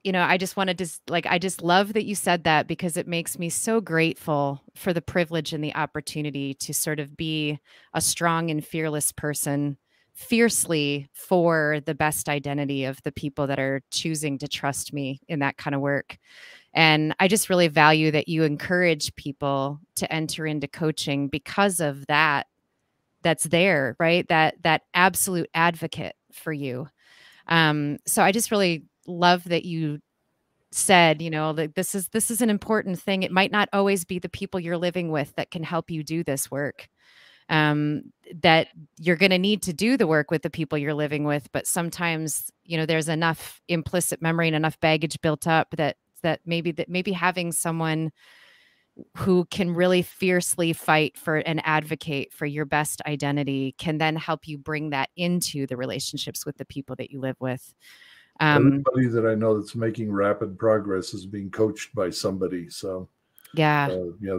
you know, I just wanted to, like, I just love that you said that, because it makes me so grateful for the privilege and the opportunity to sort of be a strong and fearless person fiercely for the best identity of the people that are choosing to trust me in that kind of work. And I just really value that you encourage people to enter into coaching because of that. That's there, right? That absolute advocate for you. So I just really love that you said, you know, like this is an important thing. It might not always be the people you're living with that can help you do this work. That you're going to need to do the work with the people you're living with, but sometimes, you know, there's enough implicit memory and enough baggage built up that maybe having someone who can really fiercely fight for and advocate for your best identity can then help you bring that into the relationships with the people that you live with. Everybody that I know that's making rapid progress is being coached by somebody. So yeah,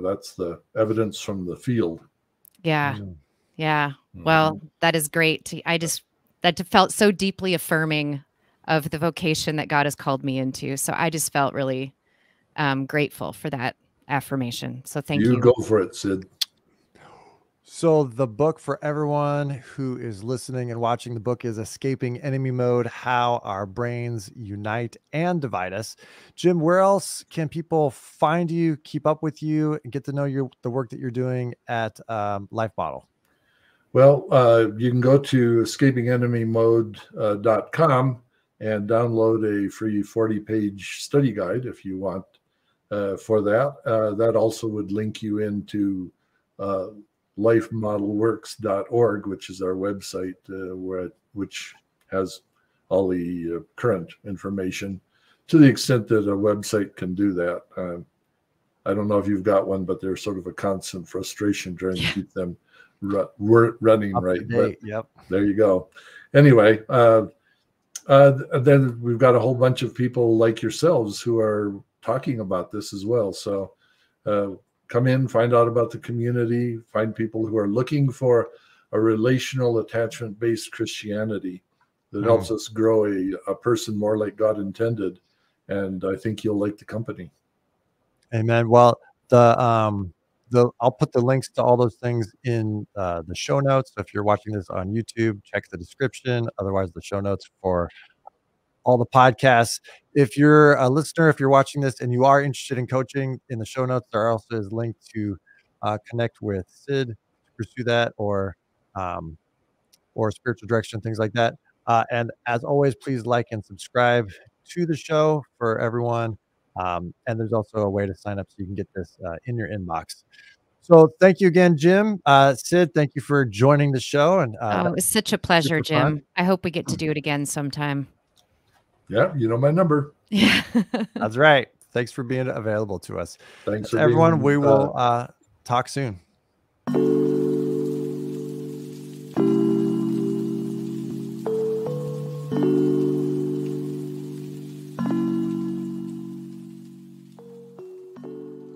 that's the evidence from the field. Yeah. Yeah. Well, that is great. That felt so deeply affirming of the vocation that God has called me into. So I just felt really grateful for that affirmation. So thank you. You go for it, Sid. So the book for everyone who is listening and watching, the book is Escaping Enemy Mode, How Our Brains Unite and Divide Us. Jim, where else can people find you, keep up with you, and get to know the work that you're doing at Life Model? Well, you can go to escapingenemymode.com and download a free 40-page study guide if you want. For that. That also would link you into lifemodelworks.org, which is our website, which has all the current information to the extent that a website can do that. I don't know if you've got one, but there's sort of a constant frustration trying to keep them running right. But yep. There you go. Anyway, then we've got a whole bunch of people like yourselves who are talking about this as well. So come in, find out about the community, find people who are looking for a relational attachment-based Christianity that helps us grow a person more like God intended. And I think you'll like the company. Amen. Well, I'll put the links to all those things in the show notes. So if you're watching this on YouTube, check the description. Otherwise, the show notes for all the podcasts. If you're a listener, if you're watching this and you are interested in coaching, in the show notes, there also is a link to connect with Sid to pursue that, or spiritual direction, things like that. And as always, please like and subscribe to the show for everyone. And there's also a way to sign up so you can get this in your inbox. So thank you again, Jim. Sid, thank you for joining the show. And it was such a pleasure, Jim. Fun. I hope we get to do it again sometime. Yeah, you know my number. Yeah. That's right. Thanks for being available to us. Thanks, everyone. We will talk soon.